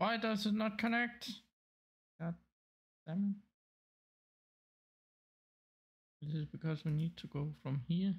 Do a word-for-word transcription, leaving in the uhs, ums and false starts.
Why does it not connect? God damn. This is because we need to go from here